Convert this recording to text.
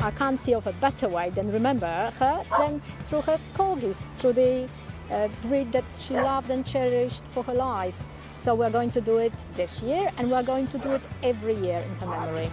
I can't see of a better way than remember her than through her corgis, through the breed that she loved and cherished for her life. So we're going to do it this year, and we're going to do it every year in her memory.